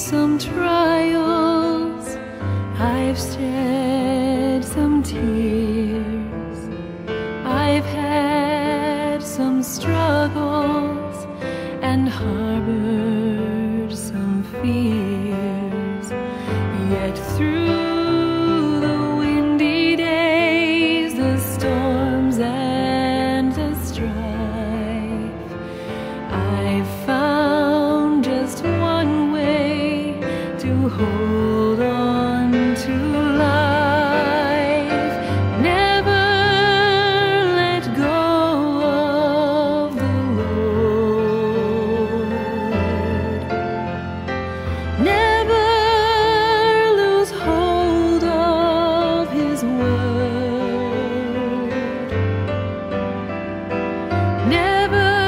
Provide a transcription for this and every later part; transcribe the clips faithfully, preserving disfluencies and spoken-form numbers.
some trials, I've shed some tears, I've had some struggles and harbored some fears, yet through hold on to life. Never let go of the Lord. Never lose hold of His word. Never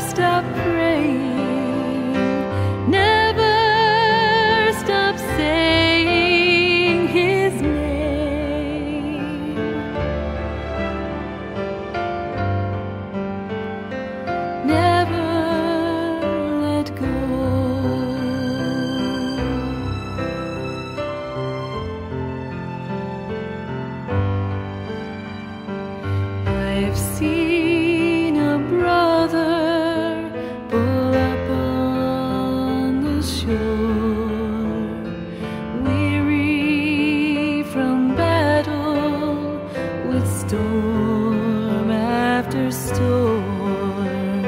stop praying. Never I've seen a brother pull up on the shore, weary from battle with storm after storm.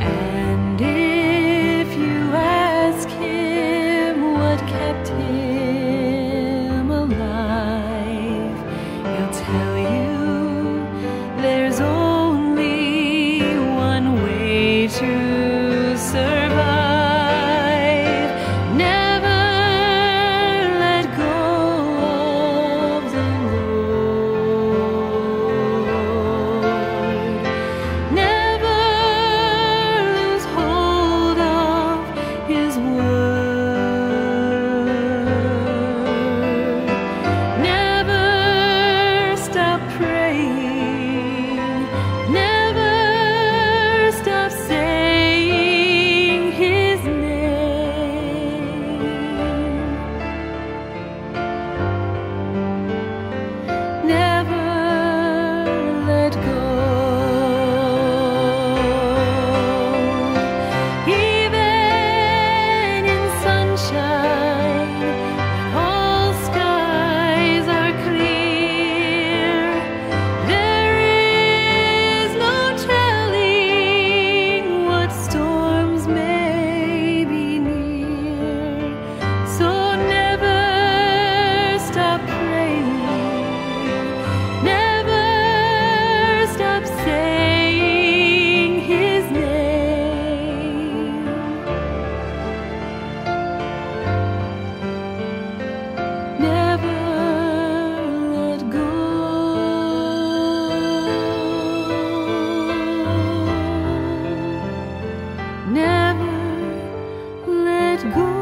And if you ask him what kept him alive, he'll tell you to survive. Never let go of the Lord. Never lose hold of His word. Never stop praying. Never stop saying go.